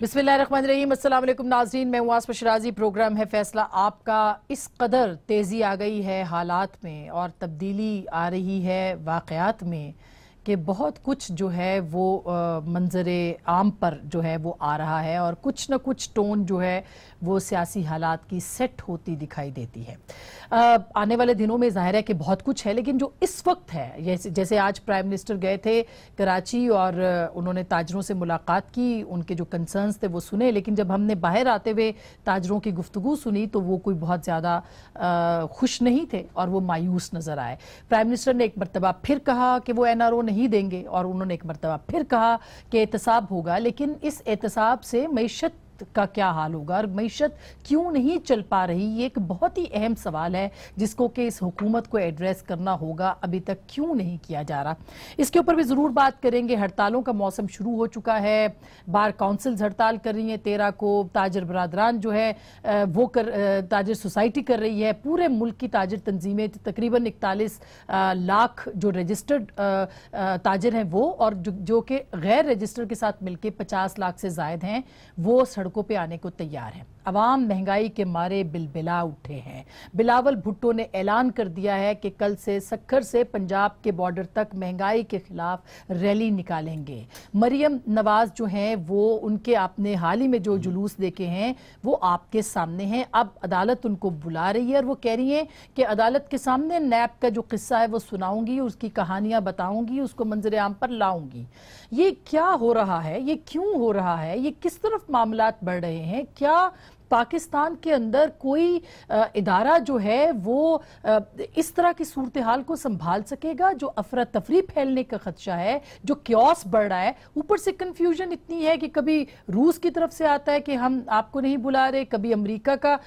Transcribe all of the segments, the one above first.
बिस्मिल्लाहिर्रहमानिर्रहीम। अस्सलाम वालेकुम नाज़रीन, मैं हूं आसमा शराज़ी। प्रोग्राम है फैसला आपका। इस कदर तेज़ी आ गई है हालात में और तब्दीली आ रही है वाक़यात में कि बहुत कुछ जो है वो मंजरे आम पर जो है वो आ रहा है और कुछ न कुछ टोन जो है वो सियासी हालात की सेट होती दिखाई देती है। आने वाले दिनों में ज़ाहिर है कि बहुत कुछ है, लेकिन जो इस वक्त है, जैसे आज प्राइम मिनिस्टर गए थे कराची और उन्होंने ताजरों से मुलाकात की, उनके जो कंसर्न्स थे वो सुने, लेकिन जब हमने बाहर आते हुए ताजरों की गुफ्तगू सुनी तो वो कोई बहुत ज़्यादा खुश नहीं थे और वो मायूस नज़र आए। प्राइम मिनिस्टर ने एक मरतबा फिर कहा कि वो NRO नहीं देंगे और उन्होंने एक मरतबा फिर कहा कि एहतसाब होगा, लेकिन इस एहतसाब से मैशत का क्या हाल होगा और मैशत क्यों नहीं चल पा रही, ये एक बहुत ही अहम सवाल है जिसको कि इस हुकूमत को एड्रेस करना होगा। अभी तक क्यों नहीं किया जा रहा, इसके ऊपर भी ज़रूर बात करेंगे। हड़तालों का मौसम शुरू हो चुका है, बार काउंसिल्स हड़ताल कर रही हैं, 13 को ताजर बरादरान जो है वो ताजर सोसाइटी कर रही है। पूरे मुल्क की ताजर तंजीमें, तकरीबन 41 लाख जो रजिस्टर्ड ताजर हैं वो, और जो कि गैर रजिस्टर्ड के साथ मिलकर 50 लाख से ज़ायद हैं, वो सड़कों पे आने को तैयार है। अवाम महंगाई के मारे बिलबिला उठे हैं। बिलावल भुट्टो ने ऐलान कर दिया है कि कल से सक्खर से पंजाब के बॉर्डर तक महंगाई के खिलाफ रैली निकालेंगे। मरियम नवाज जो हैं वो, उनके आपने हाल ही में जो जुलूस देखे हैं वो आपके सामने हैं। अब अदालत उनको बुला रही है और वो कह रही है कि अदालत के सामने नैब का जो किस्सा है वो सुनाऊंगी, उसकी कहानियां बताऊंगी, उसको मंजर आम पर लाऊंगी। ये क्या हो रहा है, ये क्यों हो रहा है, ये किस तरफ मामलात बढ़ रहे हैं? क्या पाकिस्तान के अंदर कोई इदारा जो है वो इस तरह की सूरत हाल को संभाल सकेगा? जो अफरा तफरी फैलने का खदशा है, जो क्योस बढ़ रहा है, ऊपर से कन्फ्यूजन इतनी है कि कभी रूस की तरफ से आता है कि हम आपको नहीं बुला रहे, कभी अमेरिका का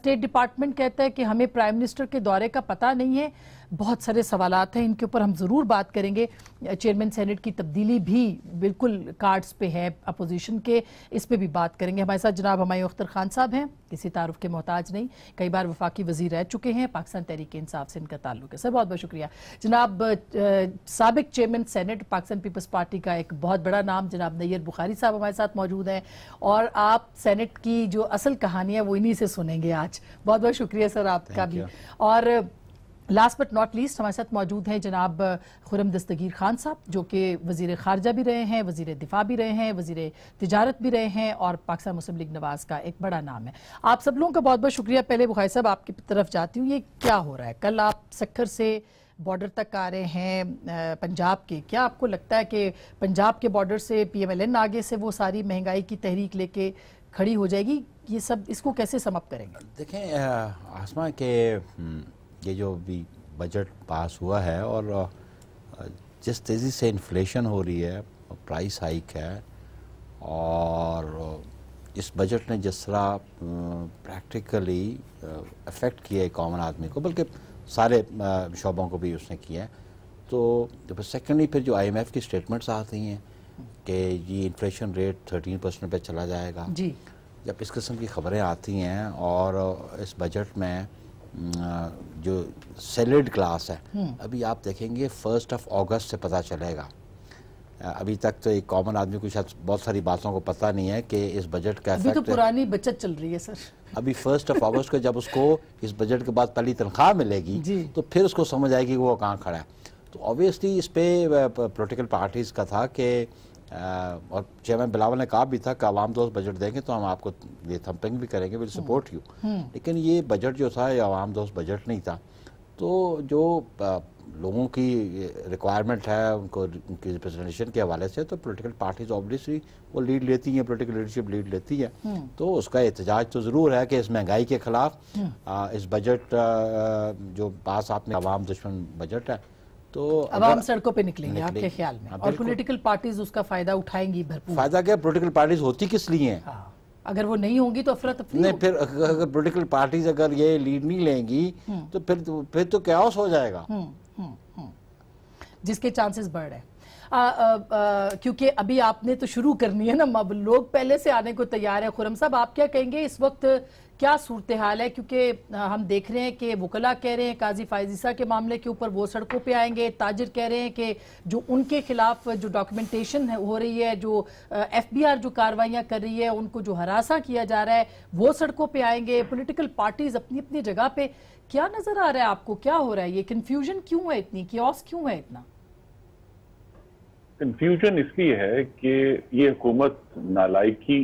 स्टेट डिपार्टमेंट कहता है कि हमें प्राइम मिनिस्टर के दौरे का पता नहीं है। बहुत सारे सवालात हैं, इनके ऊपर हम ज़रूर बात करेंगे। चेयरमैन सेनेट की तब्दीली भी बिल्कुल कार्ड्स पे है अपोजिशन के, इस पे भी बात करेंगे। हमारे साथ जनाब हमायूं अख्तर खान साहब हैं, किसी तारुफ के मोहताज नहीं, कई बार वफाकी वजीर रह चुके हैं, पाकिस्तान तहरीक इंसाफ से इनका ताल्लुक है। सर बहुत बहुत शुक्रिया। जनाब साबिक chairman senate Pakistan peoples party का एक बहुत बड़ा नाम जनाब नैयर बुखारी साहब हमारे साथ मौजूद हैं और आप सेनेट की जो असल कहानी है वो इन्हीं से सुनेंगे आज। बहुत बहुत शुक्रिया सर आपका भी। और लास्ट बट नॉट लीस्ट हमारे साथ मौजूद हैं जनाब खुरम दस्तगीर खान साहब, जो कि वज़ीर ख़ारजा भी रहे हैं, वज़ीर दिफा भी रहे हैं, वज़ीर तिजारत भी रहे हैं और पाकिस्तान मुस्लिम लीग नवाज़ का एक बड़ा नाम है। आप सब लोगों का बहुत बहुत शुक्रिया। पहले बुखारी साहब आपकी तरफ जाती हूँ, ये क्या हो रहा है? कल आप सक्खर से बॉर्डर तक आ रहे हैं पंजाब के, क्या आपको लगता है कि पंजाब के बॉर्डर से PMLN आगे से वो सारी महंगाई की तहरीक लेके खड़ी हो जाएगी? ये सब इसको कैसे समाप्त करेंगे? देखें आसमा के ये जो भी बजट पास हुआ है और जिस तेज़ी से इन्फ्लेशन हो रही है, प्राइस हाइक है, और इस बजट ने जिस तरह प्रैक्टिकली अफेक्ट किया है कॉमन आदमी को, बल्कि सारे शोबों को भी उसने किया है, तो सेकेंडली फिर जो IMF की स्टेटमेंट्स आती हैं कि ये इन्फ्लेशन रेट 13% पर चला जाएगा जी, जब इस किस्म की खबरें आती हैं और इस बजट में जो सैलरीड क्लास है, अभी आप देखेंगे 1 अगस्त से पता चलेगा। अभी तक तो एक कॉमन आदमी को शायद बहुत सारी बातों को पता नहीं है कि इस बजट का अभी तो पुरानी बचत चल रही है सर। अभी 1 अगस्त को जब उसको इस बजट के बाद पहली तनख्वाह मिलेगी तो फिर उसको समझ आएगी कि वो कहाँ खड़ा है। तो ऑब्वियसली इस पर पोलिटिकल पार्टीज़ का था कि, और चेयरमैन बिलावल ने कहा भी था कि आवाम दोस्त बजट देंगे तो हम आपको ये थंपिंग भी करेंगे, विल सपोर्ट यू, लेकिन ये बजट जो था ये आवाम दोस्त बजट नहीं था। तो जो लोगों की रिक्वायरमेंट है उनको, उनकी रिप्रेजेंटेशन के हवाले से, तो पोलिटिकल पार्टीज ऑब्वियसली वो लीड लेती हैं, पोलिटिकल लीडरशिप लीड लेती है, तो उसका एहतजाज तो ज़रूर है कि इस महंगाई के खिलाफ इस बजट जो पास आपने आवाम दुश्मन बजट है, तो आवाम सड़कों पे निकलेंगे आपके ख्याल में? और पॉलिटिकल पार्टीज उसका फायदा उठाएंगी भरपूर। फायदा क्या, पॉलिटिकल पार्टीज होती किस लिए हैं? अगर वो नहीं होंगी तो अफरा-तफरी नहीं, फिर अगर पॉलिटिकल पार्टीज अगर ये लीड नहीं लेंगी तो फिर तो कैओस हो जाएगा, जिसके चांसेस बढ़ रहे हैं। क्योंकि अभी आपने तो शुरू करनी है ना, लोग पहले से आने को तैयार है। खुरम साहब आप क्या कहेंगे, इस वक्त क्या सूरत हाल है, क्योंकि हम देख रहे हैं कि वकला कह रहे हैं काजी फाइजीसा के मामले के ऊपर वो सड़कों पे आएंगे, ताजिर कह रहे हैं कि जो उनके खिलाफ जो डॉक्यूमेंटेशन हो रही है, जो FBR जो कार्रवाइयाँ कर रही है, उनको जो हरासा किया जा रहा है वो सड़कों पे आएंगे, पॉलिटिकल पार्टीज अपनी अपनी जगह पे। क्या नजर आ रहा है आपको, क्या हो रहा है, ये कन्फ्यूजन क्यों है इतनी, क्योस क्यों है इतना? कन्फ्यूजन इसलिए है कि ये हुकूमत नालायकी,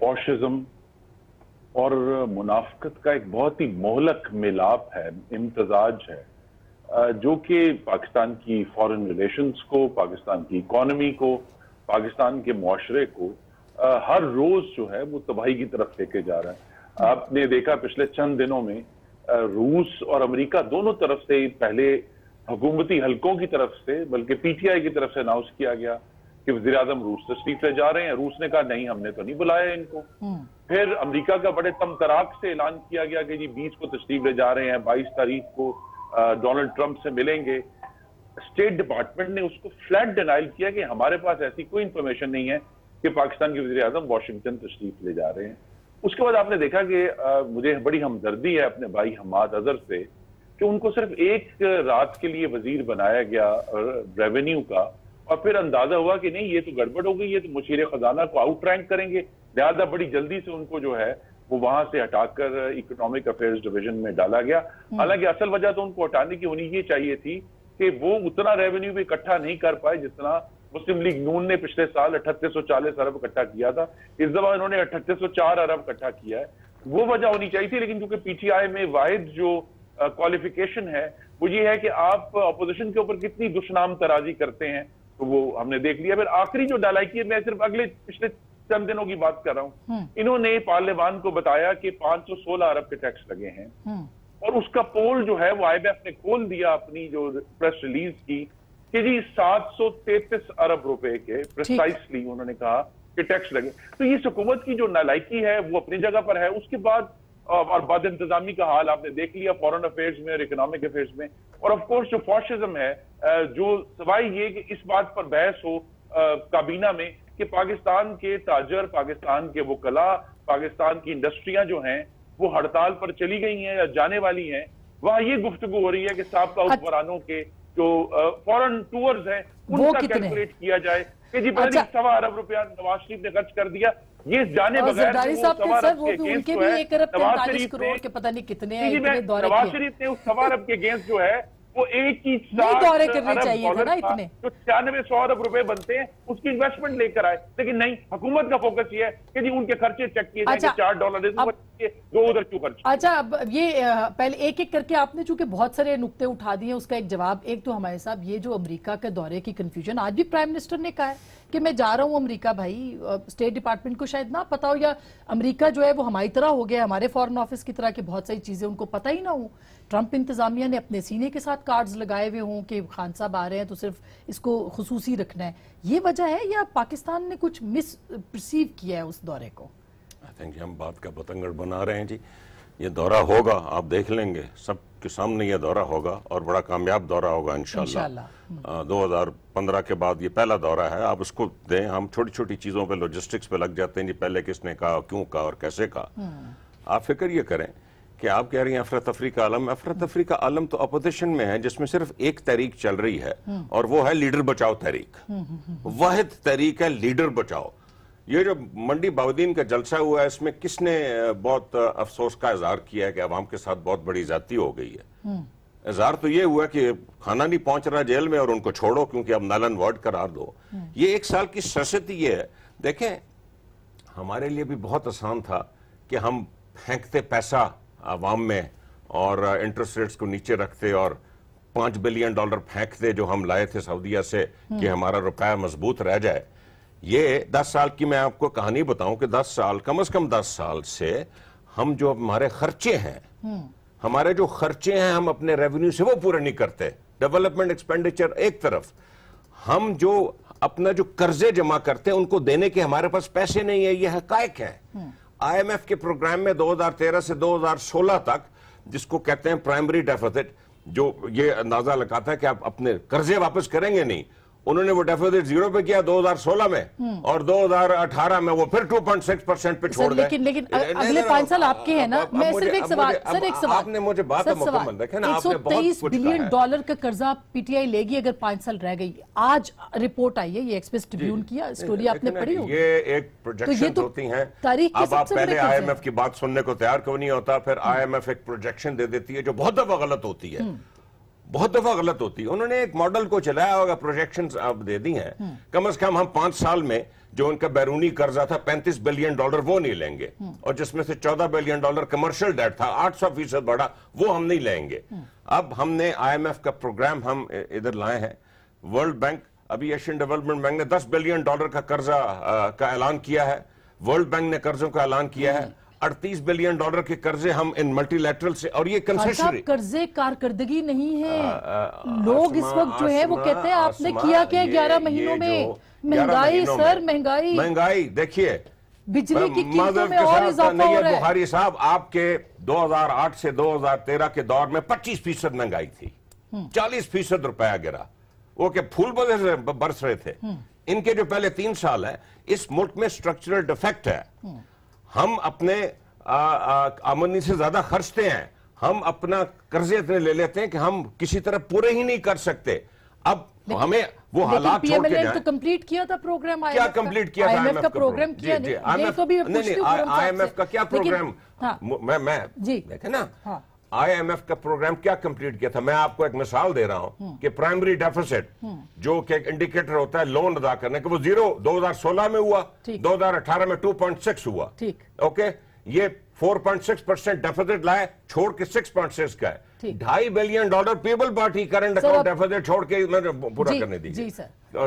फौशिज्म और मुनाफकत का एक बहुत ही मोहलक मिलाप है, इम्तजाज है, जो कि पाकिस्तान की फॉरेन रिलेशंस को, पाकिस्तान की इकॉनमी को, पाकिस्तान के मुआशरे को हर रोज जो है वो तबाही की तरफ लेके जा रहा है। आपने देखा पिछले चंद दिनों में रूस और अमेरिका दोनों तरफ से, पहले हुकूमती हलकों की तरफ से बल्कि PTI की तरफ से अनाउंस किया गया कि वज़ीर-ए-आज़म रूस तशरीफ ले जा रहे हैं, रूस ने कहा नहीं हमने तो नहीं बुलाया इनको। फिर अमेरिका का बड़े तमतराक से ऐलान किया गया कि जी 20 को तशरीफ ले जा रहे हैं, 22 तारीख को डोनल्ड ट्रंप से मिलेंगे। स्टेट डिपार्टमेंट ने उसको फ्लैट डिनाइल किया कि हमारे पास ऐसी कोई इंफॉर्मेशन नहीं है कि पाकिस्तान के वज़ीर-ए-आज़म वाशिंगटन तशरीफ ले जा रहे हैं। उसके बाद आपने देखा कि मुझे बड़ी हमदर्दी है अपने भाई हमाद अजहर से कि उनको सिर्फ एक रात के लिए वजीर बनाया गया रेवेन्यू का, और फिर अंदाजा हुआ कि नहीं ये तो गड़बड़ हो गई, ये तो मुशीर खजाना को आउट रैंक करेंगे, लिहाजा बड़ी जल्दी से उनको जो है वो वहां से हटाकर इकोनॉमिक अफेयर्स डिवीजन में डाला गया। हालांकि असल वजह तो उनको हटाने की होनी ये चाहिए थी कि वो उतना रेवेन्यू भी इकट्ठा नहीं कर पाए जितना मुस्लिम लीग नून ने पिछले साल 3840 अरब इकट्ठा किया था, इस दफा उन्होंने 3804 अरब इकट्ठा किया है, वो वजह होनी चाहिए थी। लेकिन क्योंकि PTI में वाहिद जो क्वालिफिकेशन है वो ये है कि आप अपोजिशन के ऊपर कितनी दुश्मन तराजी करते हैं, तो वो हमने देख लिया। फिर आखिरी जो डालाइकी है, मैं सिर्फ अगले पिछले चंद दिनों की बात कर रहा हूं, इन्होंने पार्लियामान को बताया कि 516 अरब के टैक्स लगे हैं, और उसका पोल जो है वो IMF ने खोल दिया अपनी जो प्रेस रिलीज की कि जी 733 अरब रुपए के प्रिसाइसली उन्होंने कहा कि टैक्स लगे। तो ये हुकूमत की जो नालायकी है वो अपनी जगह पर है। उसके बाद और बाद इंतजामी का हाल आपने देख लिया फॉरेन अफेयर्स में और इकोनॉमिक अफेयर्स में, और ऑफ कोर्स जो फॉशिज्म है, जो सवाई ये कि इस बात पर बहस हो काबीना में कि पाकिस्तान के ताजर, पाकिस्तान के वकला, पाकिस्तान की इंडस्ट्रियां जो हैं वो हड़ताल पर चली गई हैं या जाने वाली हैं, वहां ये गुफ्तगू हो रही है कि साबका हुक्मरानों के जो फॉरेन टूर्स हैं उनका कैलकुलेट किया जाए कि जी पहले 1.25 अरब रुपया नवाज शरीफ ने खर्च कर दिया, ये जाने बगैर उनके भी 1 अरब 45 करोड़ के पता नहीं कितने नवाज शरीफ ने उस 1.25 अरब के अगेंस्ट जो है वो एक ही दौरे करने चाहिए थे ना, इतने जो 9600 अरब रुपए बनते हैं उसकी इन्वेस्टमेंट लेकर आए, लेकिन नहीं, हुकूमत का फोकस ये है कि जी उनके खर्चे चेक किए जाएंगे, $4 दो उधर क्यों खर्च। अच्छा, अब ये पहले एक एक करके आपने चूंकि बहुत सारे नुकते उठा दिए, उसका एक जवाब, एक तो हमारे साहब ये जो अमरीका के दौरे की कन्फ्यूजन, आज भी प्राइम मिनिस्टर ने कहा है कि मैं जा रहा हूँ अमेरिका, भाई स्टेट डिपार्टमेंट को शायद ना पता हो, या अमेरिका जो है वो हमारी तरह हो गया, हमारे फॉरेन ऑफिस की तरह, के बहुत सारी चीजें उनको पता ही ना हो। ट्रंप इंतजामिया ने अपने सीने के साथ कार्ड्स लगाए हुए हों कि खान साहब आ रहे हैं तो सिर्फ इसको खुसूसी रखना है, ये वजह है, या पाकिस्तान ने कुछ मिस परसीव किया है उस दौरे को? आई थिंक हम बात का बतंगड़ बना रहे हैं जी, ये दौरा होगा, आप देख लेंगे, सबके सामने ये दौरा होगा और बड़ा कामयाब दौरा होगा इंशाल्लाह। 2015 के बाद ये पहला दौरा है, आप उसको दें, हम छोटी छोटी चीज़ों पे, लॉजिस्टिक्स पे लग जाते हैं जी, पहले किसने कहा और क्यों कहा और कैसे कहा। आप फिक्र ये करें कि आप कह रही हैं अफरा तफरी का आलम तो अपोजिशन में है, जिसमें सिर्फ एक तहरीक चल रही है और वो है लीडर बचाओ तहरीक, वाहिद तहरीक है लीडर बचाओ। ये जो मंडी बावदीन का जलसा हुआ है, इसमें किसने बहुत अफसोस का इजहार किया है कि अवाम के साथ बहुत बड़ी ज्यादती हो गई है। इजहार तो ये हुआ कि खाना नहीं पहुंच रहा जेल में और उनको छोड़ो क्योंकि अब नालन वार्ड करार दो। ये 1 साल की सरसती ये है। देखें, हमारे लिए भी बहुत आसान था कि हम फेंकते पैसा आवाम में और इंटरेस्ट रेट्स को नीचे रखते और $5 बिलियन फेंक दे जो हम लाए थे सऊदीया से कि हमारा रुपया मजबूत रह जाए। ये 10 साल की मैं आपको कहानी बताऊं कि 10 साल, कम से कम 10 साल से हम जो हमारे खर्चे हैं, हमारे जो खर्चे हैं हम अपने रेवेन्यू से वो पूरे नहीं करते। डेवलपमेंट एक्सपेंडिचर एक तरफ, हम जो अपना जो कर्जे जमा करते हैं उनको देने के हमारे पास पैसे नहीं है, ये हकायक है। IMF के प्रोग्राम में 2013 से 2016 तक, जिसको कहते हैं प्राइमरी डेफिसिट, जो ये अंदाजा लगाता है कि आप अपने कर्जे वापस करेंगे नहीं उन्होंने वो डेफिसिट 0 पे किया 2016 में और 2018 में वो फिर 2.6% पे छोड़ गए। लेकिन अगले 5 साल आपके हैं ना। मैं सिर्फ एक सवाल सर, एक सवाल आपने मुझे बात मुकम्मल रखे ना, आपने बहुत 23 बिलियन डॉलर का कर्जा पीटीआई लेगी अगर 5 साल रह गई। आज रिपोर्ट आई है, ये एक्सप्रेस ट्रिब्यून किया, स्टोरी आपने पढ़ी होगी। ये एक प्रोजेक्शन होती है, अब आप पहले IMF की बात सुनने को तैयार क्यों नहीं होता, फिर IMF एक प्रोजेक्शन दे देती है जो बहुत दफा गलत होती है, बहुत दफा गलत होती है। उन्होंने एक मॉडल को चलाया होगा, प्रोजेक्शंस आप दे दी हैं, कम से कम हम 5 साल में जो उनका बैरूनी कर्जा था 35 बिलियन डॉलर वो नहीं लेंगे, और जिसमें से 14 बिलियन डॉलर कमर्शियल डेट था 800% बढ़ा, वो हम नहीं लेंगे। अब हमने IMF का प्रोग्राम हम इधर लाए हैं, वर्ल्ड बैंक, अभी एशियन डेवलपमेंट बैंक ने 10 बिलियन डॉलर का कर्जा का ऐलान किया है, वर्ल्ड बैंक ने कर्जों का ऐलान किया है, 38 बिलियन डॉलर के कर्जे हम इन मल्टीलैटरल से, और ये कंसेशनरी कर्जे कारकर्दगी नहीं है। लोग इस वक्त जो है वो कहते हैं आपने किया क्या 11 महीनों में। महंगाई सर, महंगाई महंगाई देखिए, बिजली की कीमतों में और इजाफा हो रहा है। बुखारी साहब, आपके 2008 से 2013 के दौर में 25% महंगाई थी, 40% रुपया गिरा, वो के फूल बरस रहे थे। इनके जो पहले 3 साल है, इस मुल्क में स्ट्रक्चरल डिफेक्ट है। हम अपने आमदनी से ज्यादा खर्चते हैं, हम अपना कर्जे इतने ले लेते हैं कि हम किसी तरह पूरे ही नहीं कर सकते। अब हमें वो हालात छोड़ के तो कंप्लीट किया था प्रोग्राम, क्या कंप्लीट किया IMF का प्रोग्राम किया नहीं, IMF का क्या प्रोग्राम, मैं ना IMF का प्रोग्राम क्या कंप्लीट किया था। मैं आपको एक मिसाल दे रहा हूं कि प्राइमरी डेफिसिट जो कि इंडिकेटर होता है लोन अदा करने का, वो 0 2016 में हुआ, 2018 में 2.6 हुआ, ओके, ये 4.6% डेफिसिट लाए, छोड़ के 6.6 का है। 2.5 billion dollar people party current account deficit छोड़ के, मैंने पूरा करने दी,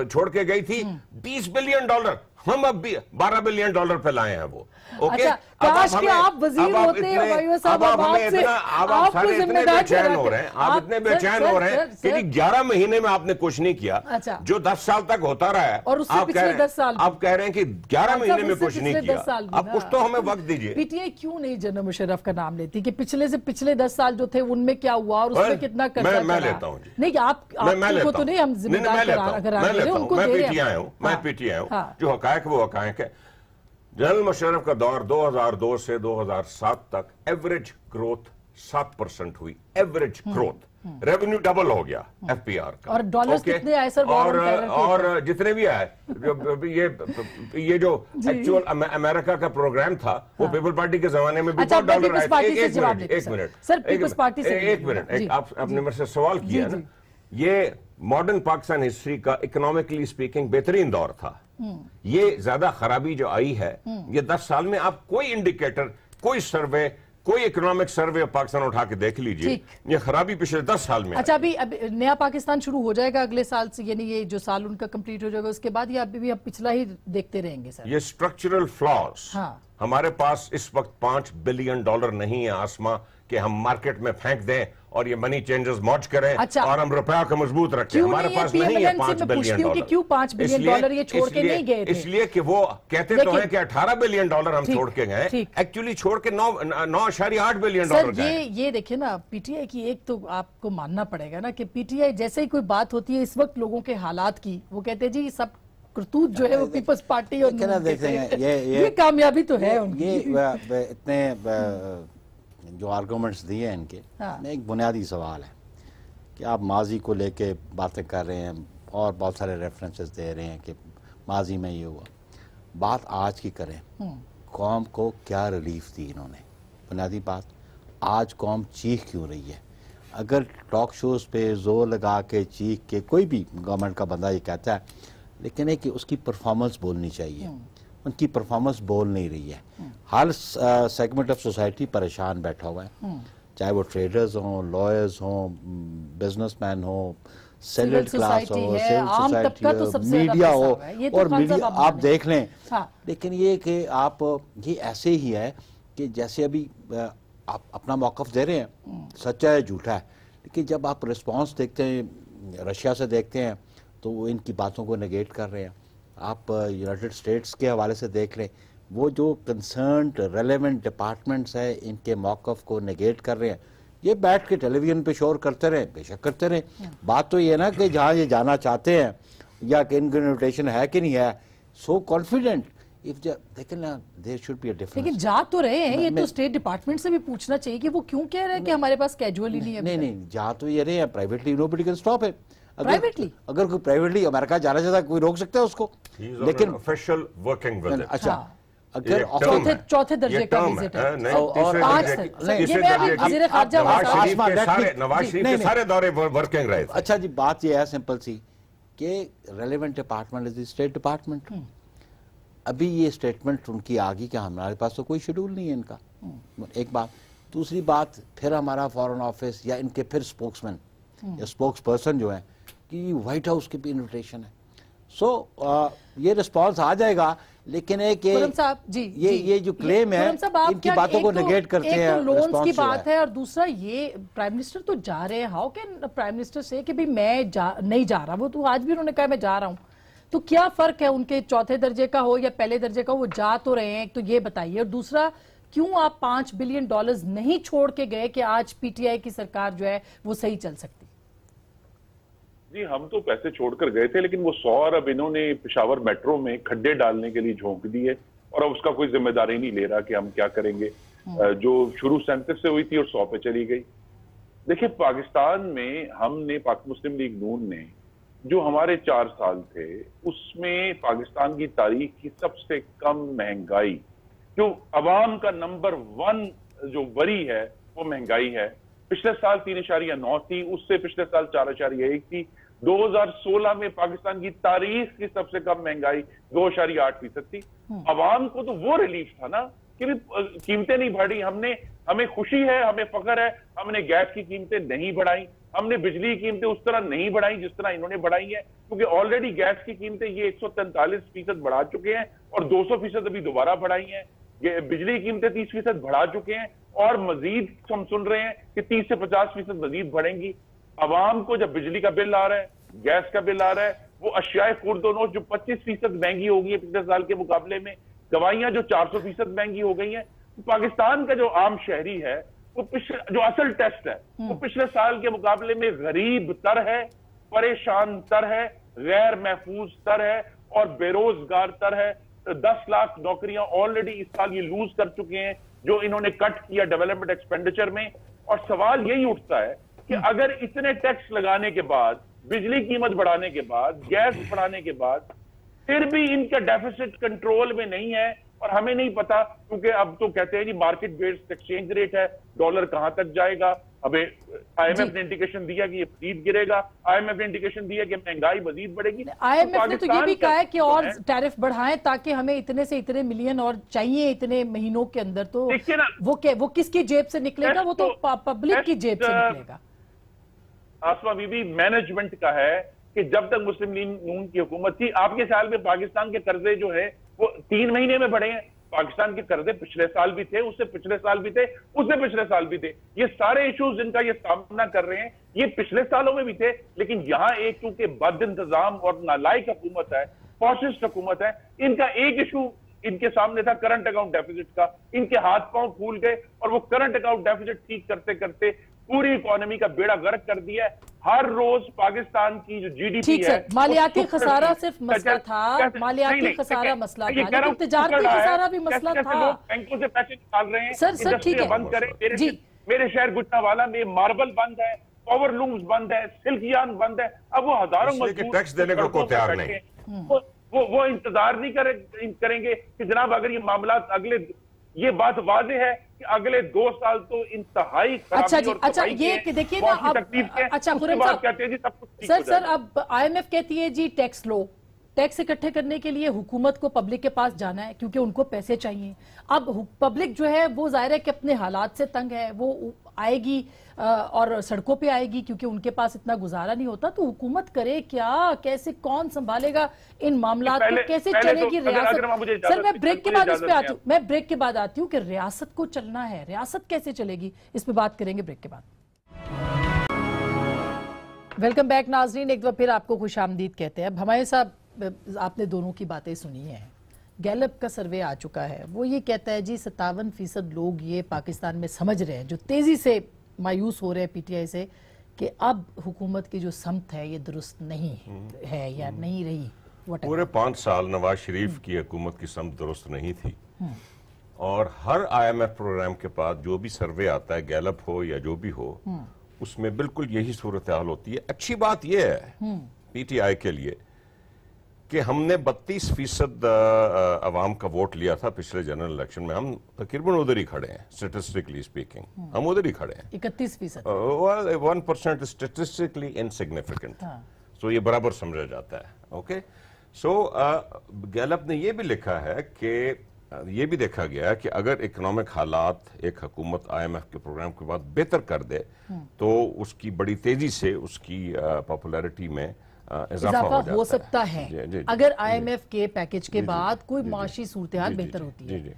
छोड़ के गई थी 20 बिलियन डॉलर, हम अब 12 बिलियन डॉलर पे लाए हैं वो, ओके। काश कि आप वजीर होते हमायूं साहब, आप सारे इतने बेचैन हो रहे हैं, आप इतने बेचैन हो रहे हैं कि 11 महीने में आपने कुछ नहीं किया जो 10 साल तक होता रहा है, और उससे पिछले 10 साल आप कह रहे हैं कि 11 महीने में कुछ नहीं किया। अब कुछ तो हमें वक्त दीजिए। पीटीआई क्यों नहीं जनरल मुशर्रफ का नाम लेती कि पिछले से पिछले 10 साल जो थे उनमें क्या हुआ और उसमें कितना कर्जा? मैं लेता हूँ, नहीं आप तो नहीं, हम जिम्मेदार, मैं पीटीआई हूँ, जो हकायक वो हकायक है। जनरल मुशर्रफ का दौर 2002 से 2007 तक एवरेज ग्रोथ 7% हुई, एवरेज ग्रोथ, रेवेन्यू डबल हो गया FPR का, और डॉलर कितने आए सर, और जितने भी आए ये जो एक्चुअल अमेरिका का प्रोग्राम था वो पीपल पार्टी के जमाने में भी डॉलर आए। एक मिनट, आप अपने मेरे से सवाल किया ना, ये मॉडर्न पाकिस्तान हिस्ट्री का इकोनॉमिकली स्पीकिंग बेहतरीन दौर था। ये ज्यादा खराबी जो आई है ये 10 साल में, आप कोई इंडिकेटर, कोई सर्वे, कोई इकोनॉमिक सर्वे ऑफ पाकिस्तान उठा के देख लीजिए, ये खराबी पिछले 10 साल में। अच्छा, अभी नया पाकिस्तान शुरू हो जाएगा अगले साल से, यानी ये जो साल उनका कंप्लीट हो जाएगा उसके बाद, या अभी भी आप पिछला ही देखते रहेंगे सर? ये स्ट्रक्चरल फ्लॉज, हमारे पास इस वक्त 5 बिलियन डॉलर नहीं है आसमा कि हम मार्केट में फेंक दें और ये मनी चेंजर्स मौज करें, अच्छा, और हम रुपया को मजबूत रखें, हमारे पास नहीं है 5 बिलियन डॉलर। क्यों 5 बिलियन डॉलर ये छोड़ के नहीं गए? इसलिए कि वो कहते तो हैं कि 18 बिलियन डॉलर हम छोड़ के गए, एक्चुअली छोड़ के 9.8 बिलियन डॉलर गए। ये देखिए ना, पीटीआई की एक तो आपको मानना पड़ेगा ना कि पीटीआई जैसे ही कोई बात होती है इस वक्त लोगों के हालात की, वो कहते हैं जी सब करतूत जो है वो पीपल्स पार्टी और ये कामयाबी तो है उनकी। इतने जो आर्गूमेंट्स दिए हैं इनके, एक बुनियादी सवाल है कि आप माजी को लेके बातें कर रहे हैं और बहुत सारे रेफरेंसेस दे रहे हैं कि माजी में ये हुआ, बात आज की करें, कौम को क्या रिलीफ दी इन्होंने, बुनियादी बात। आज कौम चीख क्यों रही है? अगर टॉक शोज़ पे जोर लगा के चीख के कोई भी गवर्नमेंट का बंदा ये कहता है, लेकिन है कि उसकी परफॉर्मेंस बोलनी चाहिए, उनकी परफॉर्मेंस बोल नहीं रही है। हर सेगमेंट ऑफ सोसाइटी परेशान बैठा हुआ है, चाहे वो ट्रेडर्स हों, लॉयर्स हों, बिजनेसमैन हों, सेलेक्ट क्लास हो, सिविल सोसाइटी हो, मीडिया हो, और मीडिया आप देख लें। लेकिन ये कि आप ये ऐसे ही है कि जैसे अभी आप अपना मौकफ दे रहे हैं, सच्चा है झूठा है, लेकिन जब आप रिस्पॉन्स देखते हैं रशिया से देखते हैं तो वो इनकी बातों को नेगेट कर रहे हैं। आप यूनाइटेड स्टेट्स के हवाले से देख लें, वो जो कंसर्न्ड रेलेवेंट डिपार्टमेंट्स हैं इनके मौक़िफ़ को नेगेट कर रहे हैं। ये बैठ के टेलीविज़न पे शोर करते रहें, बेशक करते रहें, बात तो ये ना कि जहाँ ये जाना चाहते हैं या कि इनका इन्विटेशन है कि नहीं है, सो कॉन्फिडेंट इफ देखें ना there should be a difference. लेकिन जा तो रहे हैं, ये तो स्टेट डिपार्टमेंट से भी पूछना चाहिए कि वो क्यों कह रहे हैं कि हमारे पास कैजुअली नहीं है। नहीं नहीं, जा तो ये रहे हैं प्राइवेटली, नोबडी कैन स्टॉप है। अगर कोई प्राइवेटली अमेरिका जाना चाहता है कोई रोक सकता है उसको, लेकिन ऑफिशियल वर्किंग विजिट। अच्छा, अगर चौथे दर्जे का विजिट है और नवाज शरीफ के सारे दौरे वर्किंग रहे। अच्छा जी, बात यह है सिंपल सी कि relevant department is the state department. अभी ये स्टेटमेंट उनकी आ गई कि हमारे पास तो कोई शेड्यूल नहीं है इनका, एक बात। दूसरी बात, फिर हमारा फॉरेन ऑफिस या इनके फिर स्पोक्समैन या स्पोक्स पर्सन जो है कि व्हाइट हाउस के भी इन्विटेशन है। सो ये रिस्पांस आ जाएगा, लेकिन एक ये जो क्लेम है इनकी बातों को नेगेट करते हैं। एक तो लोन्स की बात है और दूसरा ये प्राइम मिनिस्टर तो जा रहे हैं, हाउ कैन प्राइम मिनिस्टर से कि भाई मैं नहीं जा रहा। वो तो आज भी उन्होंने कहा मैं जा रहा हूँ, तो क्या फर्क है उनके चौथे दर्जे का हो या पहले दर्जे का, वो जा तो रहे हैं, एक तो ये बताइए। और दूसरा, क्यों आप $5 बिलियन नहीं छोड़ के गए कि आज पीटीआई की सरकार जो है वो सही चल सकती। जी, हम तो पैसे छोड़कर गए थे, लेकिन वो 100 अरब इन्होंने पेशावर मेट्रो में खड्डे डालने के लिए झोंक दिए और अब उसका कोई जिम्मेदारी नहीं ले रहा कि हम क्या करेंगे। जो शुरू 37 से हुई थी और 100 पे चली गई। देखिए, पाकिस्तान में हमने मुस्लिम लीग नून ने जो हमारे 4 साल थे उसमें पाकिस्तान की तारीख की सबसे कम महंगाई, जो अवाम का नंबर 1 जो वरी है वो महंगाई है। पिछले साल 3.9 थी, उससे पिछले साल 4.1 थी। 2016 में पाकिस्तान की तारीख की सबसे कम महंगाई 2.8% थी। अवाम को तो वो रिलीफ था ना कि कीमतें नहीं बढ़ी, हमें खुशी है, हमें फख्र है, हमने गैस की कीमतें नहीं बढ़ाई, हमने बिजली की कीमतें उस तरह नहीं बढ़ाई जिस तरह इन्होंने बढ़ाई है, क्योंकि ऑलरेडी गैस की कीमतें ये 143% बढ़ा चुके हैं और 200% अभी दोबारा बढ़ाई है। ये बिजली की कीमतें 30% बढ़ा चुके हैं और मजीद हम सुन रहे हैं कि 30 से 50% मजीद बढ़ेंगी। अवाम को जब बिजली का बिल आ रहा है, गैस का बिल आ रहा है, वो अशियाए खुर्दोनोश जो 25% महंगी हो गई है पिछले साल के मुकाबले में, दवाइयां जो 400% महंगी हो गई हैं, पाकिस्तान का जो आम शहरी है वो जो असल टेस्ट है वो पिछले साल के मुकाबले में गरीब तर है, परेशान तर है, गैर महफूज तर है और बेरोजगार तर है। 10 लाख नौकरियां ऑलरेडी इस साल ये लूज कर चुके हैं जो इन्होंने कट किया डेवलपमेंट एक्सपेंडिचर में। और सवाल यही उठता है कि अगर इतने टैक्स लगाने के बाद, बिजली कीमत बढ़ाने के बाद, गैस बढ़ाने के बाद फिर भी इनका डेफिसिट कंट्रोल में नहीं है और हमें नहीं पता, क्योंकि अब तो कहते हैं जी मार्केट बेस्ड एक्सचेंज रेट है, डॉलर कहां तक जाएगा। अब आईएमएफ ने इंडिकेशन दिया कि ये मजीद गिरेगा, आईएमएफ ने इंडिकेशन दिया कि महंगाई मजीद बढ़ेगी। आईएमएफ ने तो ये भी कहा है कि और टैरिफ बढ़ाएं ताकि हमें इतने से इतने मिलियन और चाहिए इतने महीनों के अंदर। तो देखिए ना, वो किसकी जेब से निकलेगा, वो तो पब्लिक की जेब से निकलेगा। आसमा बीबी, मैनेजमेंट का है कि जब तक मुस्लिम लीग नून की हुकूमत थी, आपके ख्याल में पाकिस्तान के कर्जे जो है वो 3 महीने में बढ़े हैं। पाकिस्तान के कर्जे पिछले साल भी थे, उससे पिछले साल भी थे, उससे पिछले साल भी थे। ये सारे इश्यूज जिनका ये सामना कर रहे हैं ये पिछले सालों में भी थे, लेकिन यहाँ एक चूंकि बद इंतजाम और नालायक हुकूमत है, फॉसिस्ट हुकूमत है, इनका एक इशू इनके सामने था करंट अकाउंट डेफिसिट का। इनके हाथ पांव फूल गए और वो करंट अकाउंट डेफिसिट ठीक करते करते पूरी इकोनॉमी का बेड़ा गर्क कर दिया है। हर रोज पाकिस्तान की जो जीडीपी है, मालियाती खसारा सिर्फ मसला था, मालियाती खसारा मसला था, तिजारती खसारा भी मसला था। बैंकों से पैसे निकाल रहे हैं, सर ठीक है, बंद करें। मेरे शहर गुजरावाला में मार्बल बंद है, पावर लूम्स बंद है, सिल्कियान बंद है। अब वो हजारों मजदूर टैक्स देने को तैयार नहीं, वो इंतजार नहीं करेंगे कि जनाब अगर ये मामला अगले, ये बात वाज़े है कि अगले 2 साल तो इंतहाई खराब। अच्छा जी, अच्छा ये देखिए ना, अच्छा खुरम साहब कहते हैं जी सब कुछ। सर अब आईएमएफ कहती है जी टैक्स लो, टैक्स इकट्ठे करने के लिए हुकूमत को पब्लिक के पास जाना है क्योंकि उनको पैसे चाहिए। अब पब्लिक जो है वो जाहिर है कि अपने हालात से तंग है, वो आएगी और सड़कों पे आएगी क्योंकि उनके पास इतना गुजारा नहीं होता। तो हुकूमत करे क्या, कैसे, कौन संभालेगा इन मामला को, कैसे चलेगी रियासत। सर मैं ब्रेक के बाद इस पर आती हूँ, कि रियासत को चलना है, रियासत कैसे चलेगी इस पर बात करेंगे ब्रेक के बाद। वेलकम बैक नाजरीन, एक बार फिर आपको खुश आमदीद कहते हैं। अब हमारे साथ आपने दोनों की बातें सुनी हैं, गैलप का सर्वे आ चुका है, वो ये कहता है जी 57% लोग ये पाकिस्तान में समझ रहे हैं, जो तेज़ी से मायूस हो रहे हैं पीटीआई से, कि अब हुकूमत की जो समत है ये दुरुस्त नहीं है या नहीं रही? पूरे 5 साल नवाज शरीफ की हुकूमत की समत दुरुस्त नहीं थी। और हर IMF प्रोग्राम के बाद जो भी सर्वे आता है, गैलप हो या जो भी हो, उसमें बिल्कुल यही सूरत हाल होती है। अच्छी बात यह है PTI के लिए कि हमने 32% अवाम का वोट लिया था पिछले जनरल इलेक्शन में। हम तकरीबन उधर ही खड़े हैं, स्टेटिस्टिकली स्पीकिंग हम उधर ही खड़े हैं। 31%। 1% स्टेटिस्टिकली इनसिग्निफिकेंट, सो ये बराबर समझा जाता है। ओके, सो गैलप ने यह भी लिखा है कि ये भी देखा गया कि अगर इकोनॉमिक हालात एक हुकूमत IMF के प्रोग्राम के बाद बेहतर कर दे तो उसकी बड़ी तेजी से उसकी पॉपुलैरिटी में इजाफा हो सकता है। जी, जी, अगर IMF के पैकेज के बाद कोई माशी सूरत हाल बेहतर होती है। जी, जी,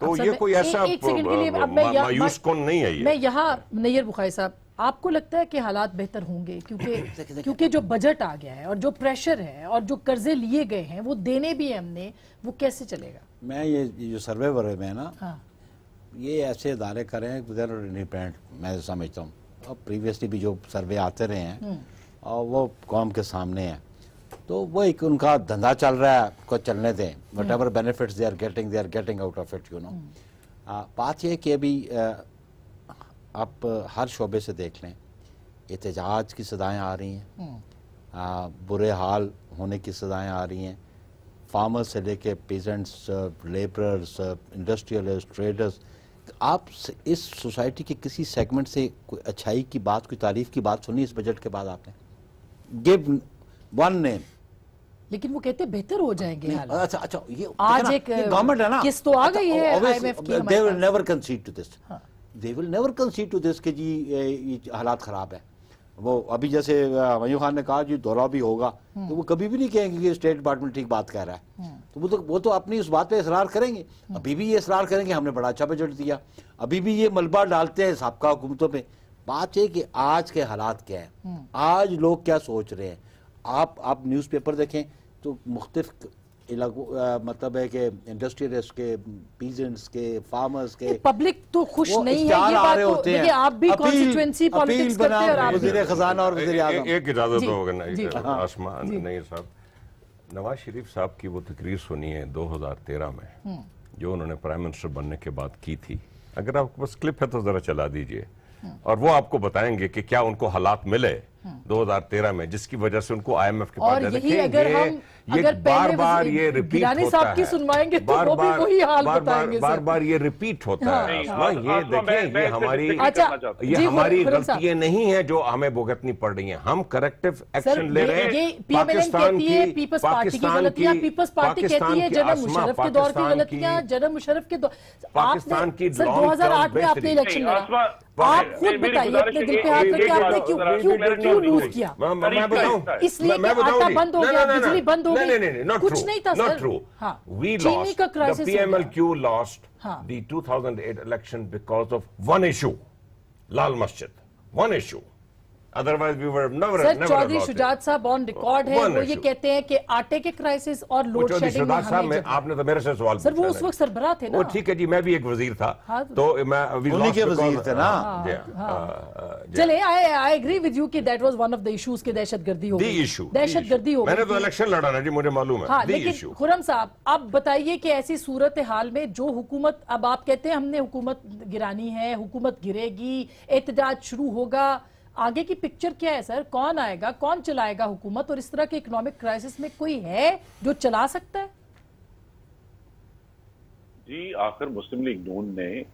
तो ये कोई ऐसा मायूस कौन नहीं है। मैं यहाँ नैयर बुखारी साहब, आपको लगता है कि हालात बेहतर होंगे क्योंकि जो बजट आ गया है और जो प्रेशर है और जो कर्जे लिए गए हैं वो देने भी हमने, वो कैसे चलेगा? मैं ये जो सर्वे वर्वे में है ना, ये ऐसे इदारे करें इंडिपेंडेंट मैं समझता हूँ। और प्रीवियसली भी जो सर्वे आते रहे हैं और वो कौम के सामने है, तो वो एक उनका धंधा चल रहा है, को चलने दें। Whatever benefits they are getting, they are getting out of it, you know. बात यह कि अभी आप हर शोबे से देख लें, एहतजाज की सदाएँ आ रही हैं, बुरे हाल होने की सदाएँ आ रही हैं। फार्मर्स से लेके पेजेंट्स, लेबरर्स, इंडस्ट्रियलिस्ट, ट्रेडर्स, आप इस सोसाइटी के किसी सेगमेंट से कोई अच्छाई की बात, कोई तारीफ की बात सुनी इस बजट के बाद आपने? Give one name. लेकिन वो कहते बेहतर हो जाएंगे। अच्छा अच्छा, ये आज एक गवर्नमेंट है ना, किस तो आ गई है, they will never concede to this कि जी हालात ख़राब है। वो अभी जैसे हमायूं खान ने कहा जी दौरा भी होगा, तो वो कभी भी नहीं कहेंगे कि स्टेट डिपार्टमेंट ठीक बात कह रहा है। तो वो तो अपनी उस बात पे इसरार करेंगे। अभी भी ये इसरार करेंगे हमने बड़ा अच्छा बजट दिया, अभी भी ये मलबा डालते हैं सबका हुकूमतों पर। बात यह कि आज के हालात क्या हैं, आज लोग क्या सोच रहे हैं। आप न्यूज़ पेपर देखें तो मुख्तफ मतलब है कि इंडस्ट्रियलिस्ट के, पीजेंट्स के, फार्मर्स के, पब्लिक तो खुश नहीं है। ये बात होते हैं। आप भी कॉन्स्टिट्यूएंसी पॉलिटिक्स करते हैं और आप वज़ीर ख़ज़ाना और वज़ीर आज़म। एक इजाज़त होगा आसमा नहीं साहब, नवाज शरीफ साहब की वो तकरीर सुनी है 2013 में जो उन्होंने प्राइम मिनिस्टर बनने के बाद की थी। अगर आपके पास क्लिप है तो ज़रा चला दीजिए और वो आपको बताएंगे कि क्या उनको हालात मिले 2013 में जिसकी वजह से उनको IMF के पास जाने के बार बार ये रिपीट होता है। ये देखें, ये हमारी गलतियां नहीं है जो हमें भुगतनी पड़ रही है, हम करेक्टिव एक्शन ले रहे हैं। पाकिस्तान की 2008 में आपने इलेक्शन लड़ा, आप खुद बताइए अपने दिल पे हाथ रख के आपने क्यों लूज किया? इसलिए आटा बंद हो गया, बिजली बंद हो गई, कुछ नहीं था सर। चीनी का crisis, PMLQ lost the 2008 election because of one issue, Lal Masjid, one issue. Otherwise we would never. Sir Chaudhry Shujaat साहब ऑन रिकॉर्ड है, वो ये कहते हैं कि आटे के क्राइसिस और लोड शेडिंग में हमें, आपने तो मेरे से सवाल पूछा। सर वो उस वक्त सरबराह थे ना। वो ठीक है जी, मैं भी एक वजीर था। हाँ, तो मैं उन्हीं के वजीर थे ना। चले, आई एग्री विद यू कि that was one of the issues के दहशतगर्दी हो गई, दहशतगर्दी हो गई। मैंने तो इलेक्शन लड़ा ना जी, मुझे मालूम है। लेकिन खुरम साहब अब बताइए कि ऐसी सूरत हाल में जो हुकूमत, अब आप कहते हैं हमने हुकूमत गिरानी है, हुकूमत गिरेगी, एहतजाज शुरू होगा, आगे की पिक्चर क्या है सर? कौन आएगा, कौन चलाएगा हुकूमत? और इस तरह के इकोनॉमिक क्राइसिस में कोई है जो चला सकता है? जी, आखिर मुस्लिम लीग नून ने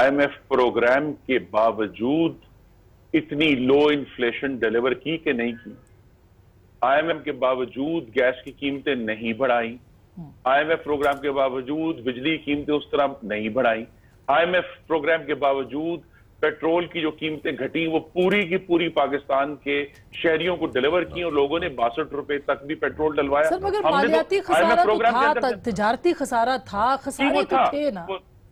IMF प्रोग्राम के बावजूद इतनी लो इन्फ्लेशन डिलीवर की कि नहीं की? IMF के बावजूद गैस की कीमतें नहीं बढ़ाई, IMF प्रोग्राम के बावजूद बिजली की कीमतें उस तरह नहीं बढ़ाई, IMF प्रोग्राम के बावजूद पेट्रोल की जो कीमतें घटी वो पूरी की पूरी पाकिस्तान के शहरियों को डिलीवर की और लोगों ने 62 रुपए तक भी पेट्रोल डलवाया। सर मगर मालियाती खसारा तो था, तिजारती खसारा था, खसारे तो थे ना।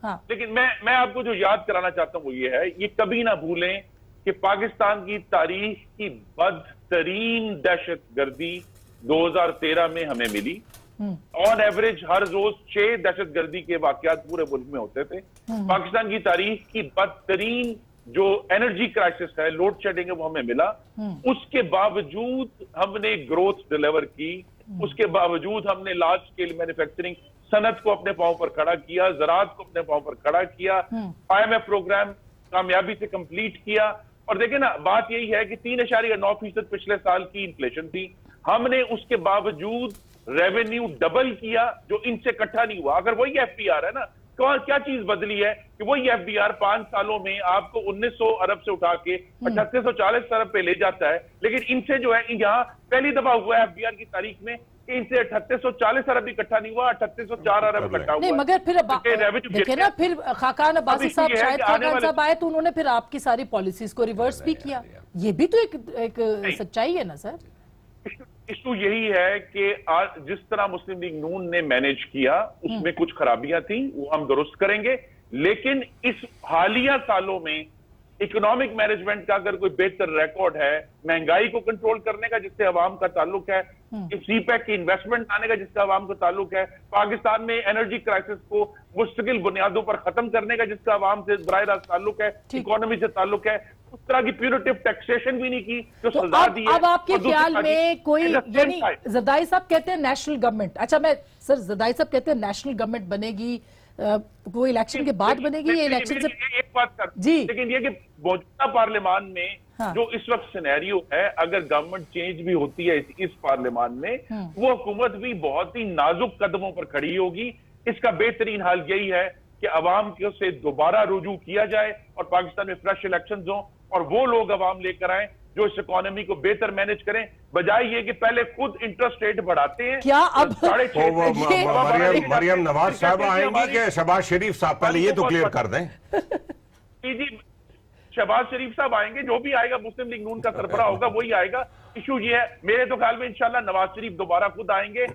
हाँ। लेकिन मैं आपको जो याद कराना चाहता हूँ वो ये है, ये कभी ना भूलें कि पाकिस्तान की तारीख की बदतरीन दहशतगर्दी 2013 में हमें मिली। ऑन एवरेज हर रोज 6 दहशतगर्दी के वाकयात पूरे मुल्क में होते थे। पाकिस्तान की तारीख की बदतरीन जो एनर्जी क्राइसिस है, लोड शेडिंग है, वो हमें मिला। उसके बावजूद हमने ग्रोथ डिलीवर की, उसके बावजूद हमने लार्ज स्केल मैन्युफैक्चरिंग सनत को अपने पांव पर खड़ा किया, ज़राअत को अपने पांव पर खड़ा किया, IMF प्रोग्राम कामयाबी से कंप्लीट किया। और देखिए ना, बात यही है कि 3.9% पिछले साल की इन्फ्लेशन थी, हमने उसके बावजूद रेवेन्यू डबल किया जो इनसे इकट्ठा नहीं हुआ। अगर वही FDR है ना, और क्या चीज बदली है कि वही FDR 5 सालों में आपको 1900 अरब से उठा के 3840 अरब पे ले जाता है, लेकिन इनसे जो है, यहाँ पहली दफा हुआ है FDR की तारीख में कि इनसे 3840 अरब इकट्ठा नहीं हुआ, 3804 अरब इकट्ठा हुआ। मगर फिर देखिए ना, फिर खाकान अब्बासी साहब आए तो उन्होंने फिर आपकी सारी पॉलिसीज को रिवर्स भी किया। ये भी तो एक सच्चाई है ना सर। इशू यही है कि जिस तरह मुस्लिम लीग नून ने मैनेज किया उसमें कुछ खराबियां थी, वो हम दुरुस्त करेंगे, लेकिन इस हालिया सालों में इकोनॉमिक मैनेजमेंट का अगर कोई बेहतर रिकॉर्ड है, महंगाई को कंट्रोल करने का जिससे आवाम का ताल्लुक है, CPEC की इन्वेस्टमेंट आने का जिससे आवाम का ताल्लुक है, पाकिस्तान में एनर्जी क्राइसिस को मुस्तकिल बुनियादों पर खत्म करने का जिसका आवाम से बराह रास्त ताल्लुक है, इकोनॉमी से ताल्लुक है, उस तरह की प्यूरेटिव टैक्सेशन भी नहीं की जो सजा दी है। अब आपके ख्याल में कोई, यानी ज़रदाई साहब कहते हैं नेशनल गवर्नमेंट, अच्छा मैं सर, ज़रदाई साहब कहते हैं नेशनल गवर्नमेंट बनेगी, कोई इलेक्शन के बाद बनेगी, ये इलेक्शन से एक बात कर जी, लेकिन ये कि मौजूदा पार्लियामान में जो इस वक्त सिनेरियो है, अगर गवर्नमेंट चेंज भी होती है इस पार्लियामान में, वो हुकूमत भी बहुत ही नाजुक कदमों पर खड़ी होगी। इसका बेहतरीन हाल यही है कि अवाम से दोबारा रुजू किया जाए और पाकिस्तान में फ्रेश इलेक्शन हों और वो लोग अवाम लेकर आए जो इस इकोनॉमी को बेहतर मैनेज करें, बजाय ये कि पहले खुद इंटरेस्ट रेट बढ़ाते हैं। क्या अब मरियम नवाज साहब आएंगी कि शहबाज शरीफ साहब? पहले ये तो क्लियर कर दें जी, शहबाज शरीफ साहब आएंगे, जो भी आएगा मुस्लिम लीग नून का सरबरा होगा, वही आएगा। इशू ये है मेरे तो ख्याल में, इंशाल्लाह नवाज शरीफ दोबारा खुद आएंगे।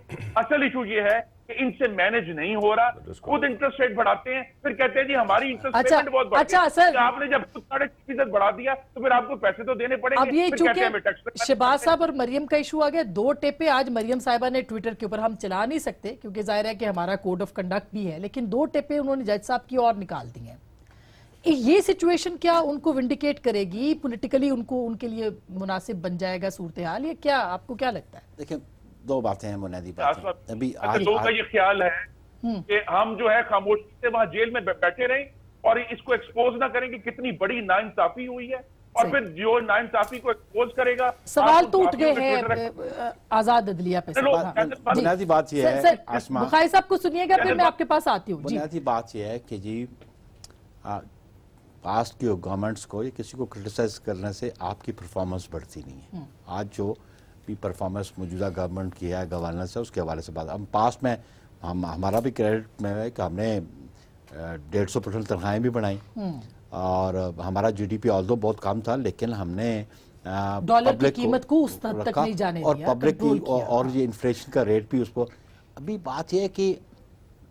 असल इशू ये है इनसे मैनेज नहीं हो रहा, खुद इंटरेस्ट रेट बढ़ाते हैं, फिर कहते हैं जी हमारी इंटरेस्ट पेमेंट बहुत बढ़ गई। अच्छा, आपने जब 6.5% बढ़ा दिया तो फिर आपको पैसे तो देने पड़ेंगे। अब ये चूंकि शहबाज साहब और मरियम का इशू आ गया, दो टेपे आज मरियम साहिबा ने ट्विटर के ऊपर, हम चला नहीं सकते क्योंकि जाहिर है कि हमारा कोड ऑफ कंडक्ट भी है, लेकिन दो टेपे उन्होंने जज साहब की और निकाल दी है। ये सिचुएशन क्या उनको विंडिकेट करेगी, पोलिटिकली उनको उनके लिए मुनासिब बन जाएगा सूरत हाल, या क्या आपको क्या लगता है? देखिए दो बातें हैं मुनादी बातें। अभी लोगों का ये ख्याल है कि हम जो है खामोशी से वहां जेल में बैठे रहें और इसको एक्सपोज ना करें कि कितनी बड़ी नाइंसाफी हुई है, और फिर जो नाइंसाफी को एक्सपोज करेगा। सवाल तो उठ गए हैं आजाद अदलिया पे। बुनियादी बात यह है, आसमा बुखारी साहब को सुनिएगा फिर मैं आपके पास आती हूँ। बुनियादी बात यह है कि जी पास्ट की गवर्नमेंट्स को किसी को क्रिटिसाइज करने से आपकी परफॉर्मेंस बढ़ती नहीं है। आज जो भी परफॉर्मेंस मौजूदा गवर्नमेंट की है, गवर्नेंस है, उसके हवाले से बात। हम पास्ट में हमारा भी क्रेडिट में है कि हमने 150% तनख्वाहें भी बढ़ाई और हमारा GDP ऑल्दो बहुत कम था, लेकिन हमने डॉलर की कीमत को उस तक नहीं जाने और पब्लिक की और ये इन्फ्लेशन का रेट भी उसको। अभी बात यह है कि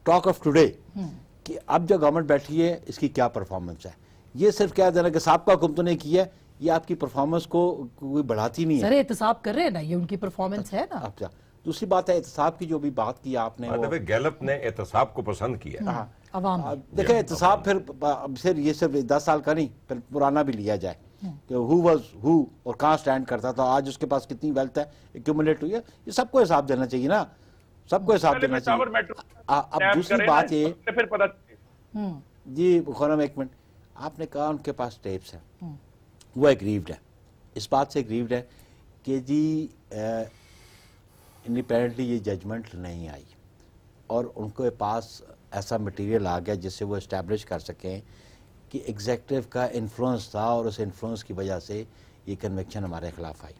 टॉक ऑफ टुडे कि अब जो गवर्नमेंट बैठी है इसकी क्या परफॉर्मेंस है, ये सिर्फ क्या देना कि साहब का हुक्म तो नहीं किया, ये आपकी परफॉर्मेंस को कोई बढ़ाती नहीं है। सर एहतसाब कर रहे हैं ना, ये उनकी परफॉर्मेंस है ना। अच्छा दूसरी बात है एहतसाब की, जो भी बात की आपने, गैलप ने एहतसाब को पसंद किया। हाँ देखिए एहतसाब फिर ये सिर्फ 10 साल का नहीं, फिर पुराना भी लिया जाए कि हु वाज हु और कहाँ स्टैंड करता था, आज उसके पास कितनी वेल्थ है एक्यूमुलेट हुई है, ये सबको हिसाब देना चाहिए ना, सबको हिसाब देना चाहिए। अब दूसरी बात ये जी खुरम, एक मिनट, आपने कहा उनके पास टेप्स है, वो एग्रीव्ड है, इस बात से एग्रीव्ड है कि जी इंडिपेंडेंटली ये जजमेंट नहीं आई और उनके पास ऐसा मटेरियल आ गया जिससे वो इस्टेब्लिश कर सकें कि एग्जेक्टिव का इन्फ्लुएंस था और उस इन्फ्लुएंस की वजह से ये कन्विक्शन हमारे खिलाफ आई।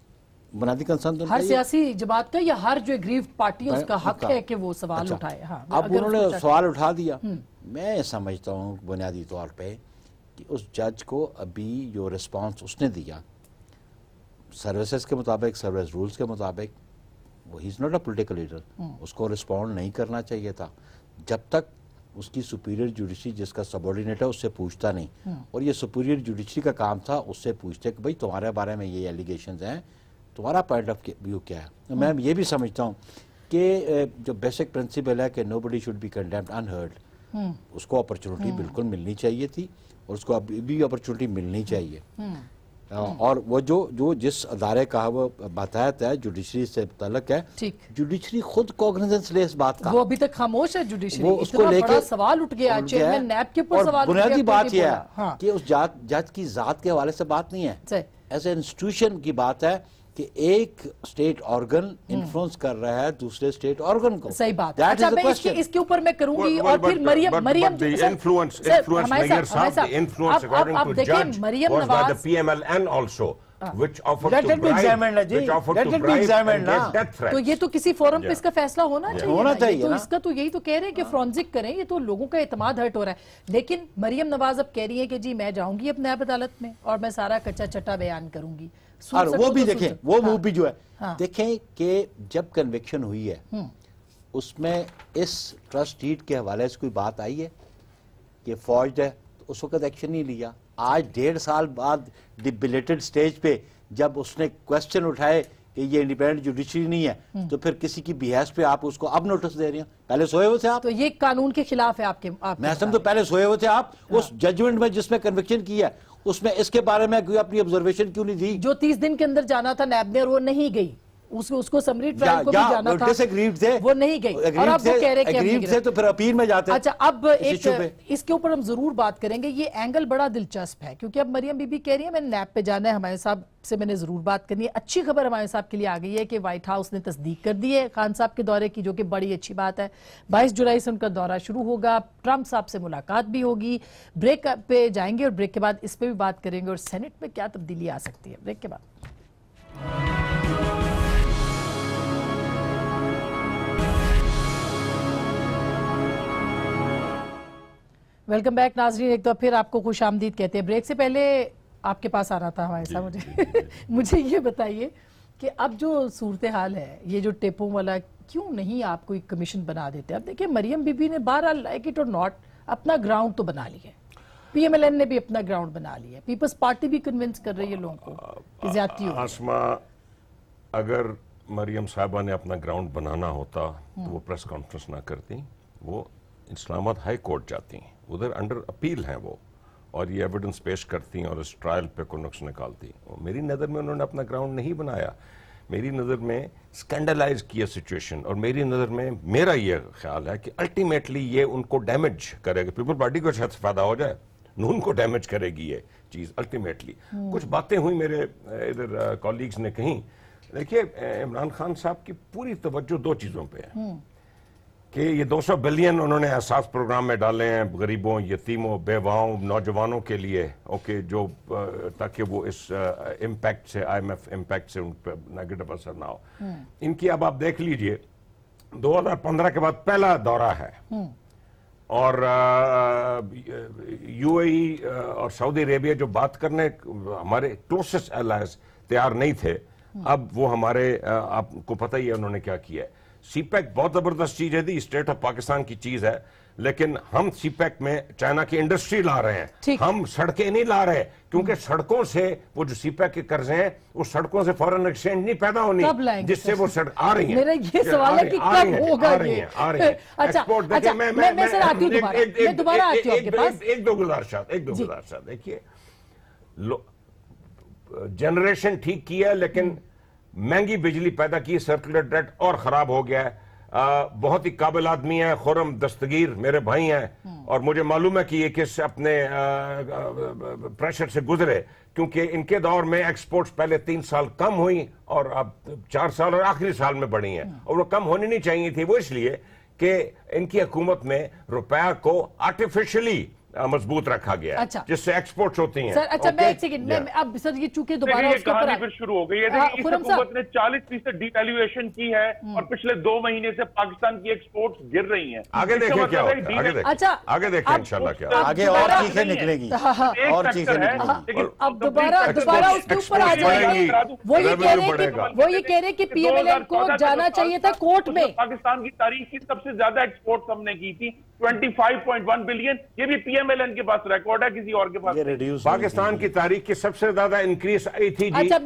बुनियादी कंसर्न तो हर सियासी जमात का या हर जो एग्रीव्ड पार्टी है उसका हक है कि वो सवाल अच्छा, उठाए। हाँ, अब उन्होंने सवाल उठा दिया। मैं समझता हूँ बुनियादी तौर पर उस जज को अभी जो रिस्पांस उसने दिया सर्विसेज के मुताबिक, सर्विस रूल्स के मुताबिक, वो ही is not a political leader, उसको रिस्पॉन्ड नहीं करना चाहिए था। जब तक उसकी सुपीरियर जुडिशरी जिसका सबॉर्डिनेट है उससे पूछता नहीं, और ये सुपीरियर जुडिशरी का काम था उससे पूछते कि भाई तुम्हारे बारे में ये एलिगेशंस हैं, तुम्हारा पॉइंट ऑफ व्यू क्या है। मैं ये भी समझता हूँ कि जो बेसिक प्रिंसिपल है कि nobody should be condemned unheard, उसको अपॉर्चुनिटी बिल्कुल मिलनी चाहिए थी और उसको अभी भी अपॉर्चुनिटी मिलनी चाहिए। और वो जो जिस अदारे का वो बताया था जुडिशरी से मुतल्लिक है, जुडिशरी खुद कॉग्निजेंस ले इस बात का, वो अभी तक खामोश है। जुडिशरी उसको लेकर सवाल उठ गया, चेयरमैन नैब के ऊपर सवाल उठ गया। बुनियादी बात यह है कि उस जज की जात के हवाले से बात नहीं है, एज ए इंस्टीट्यूशन की बात है कि एक स्टेट ऑर्गन इन्फ्लुएंस कर रहा है दूसरे स्टेट ऑर्गन को। सही बात। अच्छा, मैं इसके ऊपर मैं करूंगी। और फिर मरियम तो ये तो किसी फोरम पे इसका फैसला होना चाहिए। तो इसका तो यही तो कह रहे हैं कि फ्रॉन्जिक करें, ये तो लोगों का एतमाद हर्ट हो रहा है। लेकिन मरियम नवाज अब कह रही है कि जी मैं जाऊंगी अब नैब अदालत में और मैं सारा कच्चा चट्टा बयान करूंगी। और वो भी देखें, वो मूव भी जो है देखें कि जब कन्विक्शन हुई है उसमें इस ट्रस्ट डीड के हवाले से कोई बात आई है कि फॉर्ज्ड है, तो उस वक्त एक्शन नहीं लिया। आज 1.5 साल बाद डिबिलेटेड स्टेज पे जब उसने क्वेश्चन उठाए कि ये इंडिपेंडेंट जुडिशरी नहीं है, तो फिर किसी की बिहास पे आप उसको अब नोटिस दे रहे हो। पहले सोए हुए थे आप, तो ये कानून के खिलाफ है आपके। मैं समझता हूं पहले सोए हुए थे आप। उस जजमेंट में जिसमें कन्विक्शन किया है उसमें इसके बारे में कोई अपनी ऑब्जर्वेशन क्यों नहीं दी? जो 30 दिन के अंदर जाना था नैब में, वो नहीं गई। उसको समरी ट्रायल को भी जाना था, थे, वो नहीं गई। और आप वो कह रहे थे तो फिर अपील में जाते। अच्छा, अब इसके ऊपर हम जरूर बात करेंगे। ये एंगल बड़ा दिलचस्प है क्योंकि अब मरियम बीबी कह रही है मैंने नैब पे जाना है, हमारे साहब से मैंने जरूर बात करनी है। अच्छी खबर हमारे साहब के लिए आ गई है कि व्हाइट हाउस ने तस्दीक कर दी है खान साहब के दौरे की, जो कि बड़ी अच्छी बात है। 22 जुलाई से उनका दौरा शुरू होगा, ट्रंप साहब से मुलाकात भी होगी। ब्रेक पे जाएंगे और ब्रेक के बाद इस पर भी बात करेंगे और सेनेट में क्या तब्दीली आ सकती है। ब्रेक के बाद वेलकम बैक नाजरीन, एक तो फिर आपको खुश आमदीद कहते हैं। ब्रेक से पहले आपके पास आना था हमारे साथ। मुझे ये बताइए कि अब जो सूरत हाल है, ये जो टेपों वाला, क्यों नहीं आप कोई कमीशन बना देते? अब देखिए मरियम बीबी ने बहरहाल लाइक इट और नॉट अपना ग्राउंड तो बना लिया है, PMLN ने भी अपना ग्राउंड बना लिया है, पीपल्स पार्टी भी कन्विंस कर रही है लोगों को ज्यादती हो। आसमा, अगर मरियम साहबा ने अपना ग्राउंड बनाना होता तो वो प्रेस कॉन्फ्रेंस ना करती, वो इस्लामाबाद हाई कोर्ट जाती हैं, उधर अंडर अपील हैं वो, और ये एविडेंस पेश करती हैं और इस ट्रायल पे को नुक्स निकालती। मेरी नज़र में उन्होंने अपना ग्राउंड नहीं बनाया, मेरी नज़र में स्कैंडलाइज किया सिचुएशन। और मेरी नज़र में मेरा ये ख्याल है कि अल्टीमेटली ये उनको डैमेज करेगा, पीपल पार्टी को शायद फायदा हो जाए, नून को डैमेज करेगी ये चीज़ अल्टीमेटली। कुछ बातें हुई मेरे इधर कॉलीग्स ने कहीं। देखिए इमरान खान साहब की पूरी तवज्जो दो चीज़ों पर है कि ये 200 बिलियन उन्होंने एहसास प्रोग्राम में डाले हैं गरीबों, यतीमों, बेवाओं, नौजवानों के लिए, ओके, जो ताकि वो इस इम्पैक्ट से, IMF इम्पैक्ट से उन पर नेगेटिव असर ना हो। इनकी अब आप देख लीजिए 2015 के बाद पहला दौरा है और UAE और सऊदी अरेबिया जो बात करने हमारे क्लोजेस्ट एलाइज तैयार नहीं थे, अब वो हमारे, आपको पता ही है उन्होंने क्या किया है। CPEC बहुत जबरदस्त चीज है, दी स्टेट ऑफ पाकिस्तान की चीज है, लेकिन हम CPEC में चाइना की इंडस्ट्री ला रहे हैं, हम सड़कें नहीं ला रहे, क्योंकि सड़कों से वो जो CPEC के कर्जे हैं उस सड़कों से फॉरेन एक्सचेंज नहीं पैदा होनी, जिससे वो सड़क आ रही है। मेरा ये सवाल है कि कब होगा ये? अच्छा, मैं दोबारा आती हूं आपके पास। एक दो गुजारिश देखिए, जनरेशन ठीक किया लेकिन महंगी बिजली पैदा की, सर्कुलर डेट और खराब हो गया है। बहुत ही काबिल आदमी है खुरम दस्तगीर, मेरे भाई हैं, और मुझे मालूम है कि ये किस अपने प्रेशर से गुजरे, क्योंकि इनके दौर में एक्सपोर्ट्स पहले 3 साल कम हुई और अब 4 साल और आखिरी साल में बढ़ी हैं, और वो कम होनी नहीं चाहिए थी। वो इसलिए कि इनकी हुकूमत में रुपया को आर्टिफिशियली मजबूत रखा गया। अच्छा, जिससे एक्सपोर्ट्स होती हैं। सर, अच्छा, मैं एक सेकंड, मैं अब सर ये चूंकि दोबारा उसके ऊपर फिर शुरू हो गई है। देखिए, हुकूमत ने 40% डीवैल्यूएशन की है और पिछले 2 महीने से पाकिस्तान की एक्सपोर्ट्स गिर रही हैं। आगे देखिए क्या होगा, अच्छा आगे देखें इंशाल्लाह क्या आगे और चीजें निकलेगी, और चीजें निकलेगी। अब दोबारा उसके ऊपर आ जाएगी। वो ये कह रहे हैं कि PMLN को जाना चाहिए था कोर्ट में। पाकिस्तान की तारीख की सबसे ज्यादा एक्सपोर्ट हमने की थी 25.1 बिलियन, ये भी PMLN के पास रिकॉर्ड है, किसी और के पास। पाकिस्तान की तारीख की सबसे ज्यादा इंक्रीज आई थी जी। अच्छा,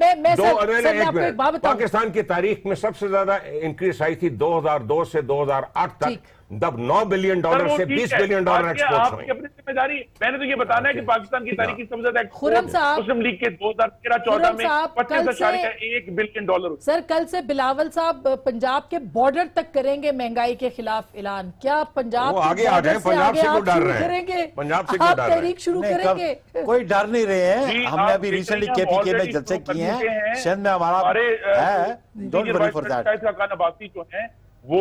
पाकिस्तान की तारीख में सबसे ज्यादा इंक्रीज आई थी 2002 से 2008 तक। $9 बिलियन से $20 बिलियन एक्सपोर्ट्स हुए। अपनी जिम्मेदारी मैंने तो ये बताना है कि पाकिस्तान की तारीखी समझौता मुस्लिम लीग के 2013-14 में $25.1 बिलियन। सर कल से बिलावल साहब पंजाब के बॉर्डर तक करेंगे महंगाई के खिलाफ ऐलान। क्या पंजाब आगे आ जाए? पंजाब से डर रहे करेंगे, पंजाब से तहरीक शुरू करेंगे? कोई डर नहीं रहे हैं। हमने अभी रिसेंटली KPK में जलसे किए हैं, सिंध में हमारा वो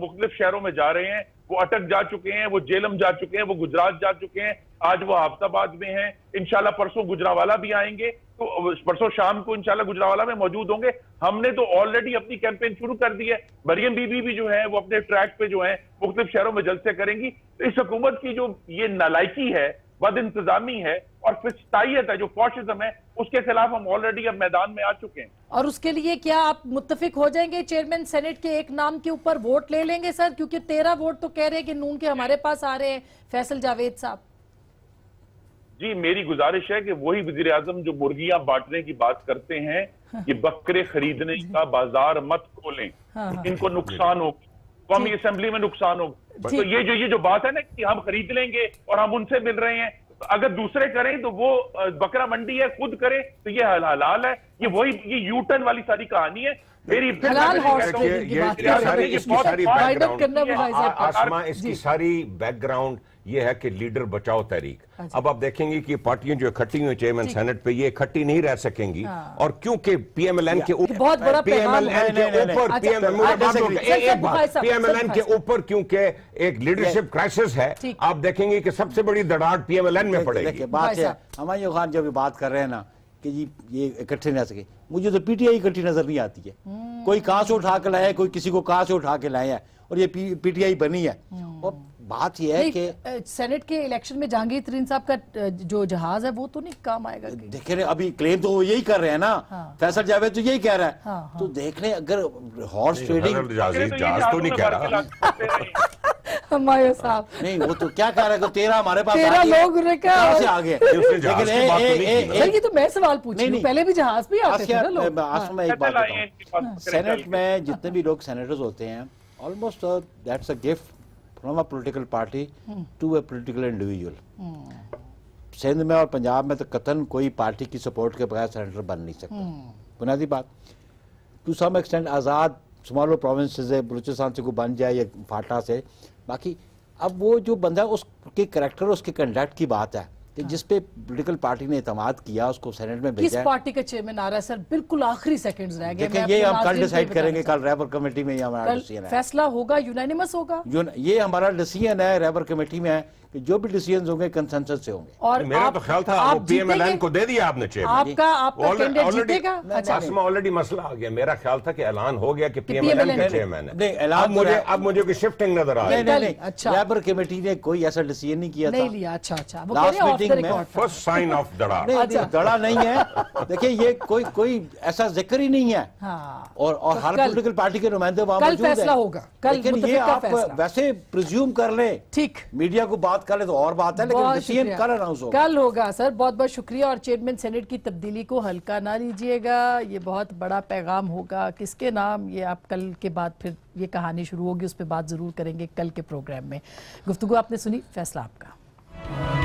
मुख्तलिफ शहरों में जा रहे हैं, वो अटक जा चुके हैं, वो जेलम जा चुके हैं, वो गुजरात जा चुके हैं, आज वो हाफिजाबाद में हैं, इंशाल्लाह परसों गुजरावाला भी आएंगे, तो परसों शाम को इंशाल्लाह गुजरावाला में मौजूद होंगे। हमने तो ऑलरेडी अपनी कैंपेन शुरू कर दी है। मरियम बीबी भी जो है वो अपने ट्रैक पे जो है मुख्तलिफ शहरों में जलसे करेंगी। तो इस हुकूमत की जो ये नालायकी है, बद इंतजामी है और फिस्तायत है, जो फौशिज्म है, उसके खिलाफ हम ऑलरेडी अब मैदान में आ चुके हैं। और उसके लिए क्या आप मुत्तफिक हो जाएंगे चेयरमैन सेनेट के एक नाम के ऊपर वोट ले लेंगे सर? क्योंकि 13 वोट तो कह रहे हैं कि नून के हमारे पास आ रहे हैं। फैसल जावेद साहब जी, मेरी गुजारिश है कि वही वजीर आजम जो मुर्गियां बांटने की बात करते हैं, ये बकरे खरीदने का बाजार मत खोलें। इनको नुकसान होगा, कौमी असेंबली में नुकसान होगा। तो ये जो बात है ना कि हम खरीद लेंगे और हम उनसे मिल रहे हैं, अगर दूसरे करें तो वो बकरा मंडी है, खुद करें तो ये हलाल है। ये वही ये यूटर्न वाली सारी कहानी है। मेरी इसकी सारी बैकग्राउंड ये है कि लीडर बचाओ तहरीक। अब आप देखेंगे कि पार्टियां जो इकट्ठी हुई चेयरमैन सेनेट पे, ये इकट्ठी नहीं रह सकेंगी। और क्योंकि PMLN के ऊपर क्योंकि एक लीडरशिप क्राइसिस है, आप देखेंगे कि सबसे बड़ी दरार PMLN में पड़ेगी। बात है हमायूं खान जब बात कर रहे हैं ना कि जी ये इकट्ठे ना सके, मुझे तो PTI इकट्ठी नजर नहीं आती है। कोई कहाँ से उठा के लाया है, कोई किसी को कहाँ से उठा के लाया है, और ये PTI बनी है। और बात ये है कि सेनेट के इलेक्शन में जहांगीर तरीन साहब का जो जहाज है वो तो नहीं काम आएगा। देख रहे अभी क्लेम तो वो यही कर रहे हैं ना। हाँ। फैसल जावेद तो यही कह रहा है। हाँ। तो देख रहे अगर हॉर्स ट्रेडिंग जहाज तो नहीं कह रहा हमारे साहब नहीं, वो तो क्या कह रहा है कि 13 हमारे पास 13 लोग से आगे। लेकिन तो मैं सवाल पूछ रही हूं, पहले भी जहाज भी आते थे ना लोग। आसमा एक बात बताऊं, सेनेट में जितने भी लोग सेनेटर्स होते हैं, almost that's a gift from a political party to a political individual. Sindh में और पंजाब में तो कतन कोई पार्टी की सपोर्ट के बगैर सेनेटर बन नहीं सकता, बुनियादी बात। टू सम एक्सटेंट आज़ाद स्मॉलर प्रोविंसेस है, बलूचिस्तान से कोई बन जाए या फाटा से, बाकी अब वो जो बंदा उसके करैक्टर उसके कंडक्ट की बात है कि जिस पे पॉलिटिकल पार्टी ने एतमाद किया उसको सेनेट में भेजा है। किस पार्टी का चेयरमैन आ रहा है सर? बिल्कुल आखिरी सेकंड्स रह गए। ये हम कल डिसाइड करेंगे, कल रैबर कमेटी में हमारा डिसीजन है, फैसला होगा, यूनानिमस होगा। ये हमारा डिसीजन है रैबर कमेटी में कि जो भी डिसीजन होंगे कंसेंसस से होंगे। और मेरा तो ख्याल था आप PMLN को दे दिया आपने चेयरमैन, आपका कैंडिडेट जीतेगा। आसमा ऑलरेडी मसला आ गया, मेरा ख्याल था कि ऐलान हो गया कि PMLN का चेयरमैन है। नहीं ऐलान, अब मुझे कोई शिफ्टिंग नजर आ रही है। नहीं अच्छा, रैबर कमेटी ने कोई ऐसा डिसीजन नहीं किया था, नहीं लिया। अच्छा अच्छा, वो कह रहे हैं फर्स्ट साइन ऑफ दड़ा। नहीं दड़ा नहीं है। देखिए ये कोई ऐसा जिक्र ही नहीं है और हर पॉलिटिकल पार्टी के नुमाइंदे वहां मौजूद है। कल फैसला होगा, लेकिन ये आप वैसे प्रिज्यूम कर लें, ठीक मीडिया को बात कर ले तो और बात है, लेकिन डिसीजन कल होगा। सर बहुत बहुत शुक्रिया। और चेयरमैन सेनेट की तब्दीली को हल्का ना लीजिएगा, ये बहुत बड़ा पैगाम होगा। किसके नाम ये आप कल के बाद फिर ये कहानी शुरू होगी, उस पर बात जरूर करेंगे कल के प्रोग्राम में। गुफ्तगू आपने सुनी, फैसला आपका।